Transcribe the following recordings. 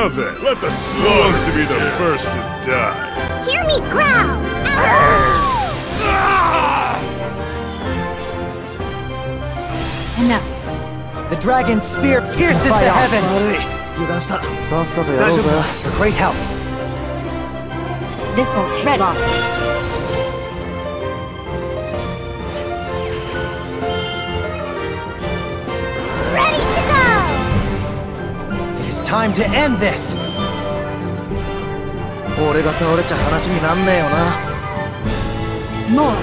Now then, let the slogs to be the first to die. Hear me growl! Enough. The dragon's spear pierces the heavens. That's your great help. This won't take long. Time to end this. More.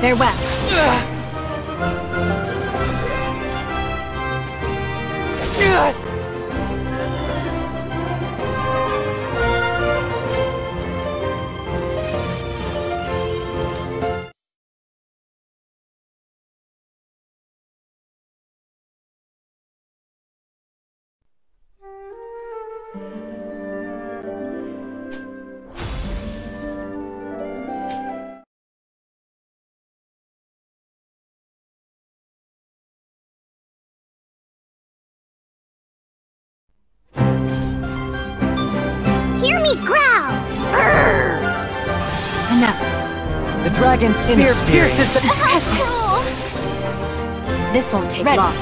Farewell. Growl! Enough. The dragon's spear pierces the cool. This won't take long.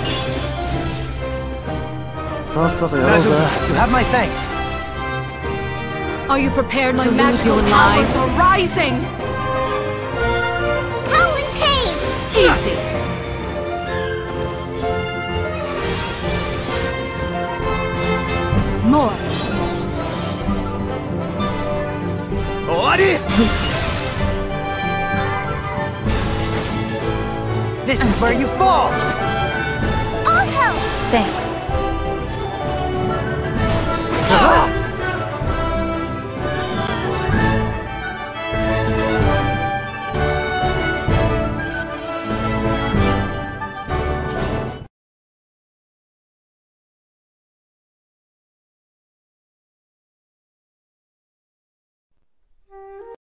You have my thanks. Are you prepared to lose your lives? Are rising. Howl in pain. Easy. More. This is where you fall! I'll help! Thanks.